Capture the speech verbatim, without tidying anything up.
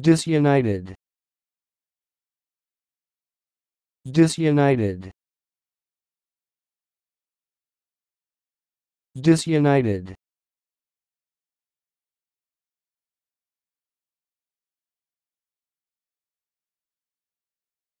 Disunited. Disunited. Disunited.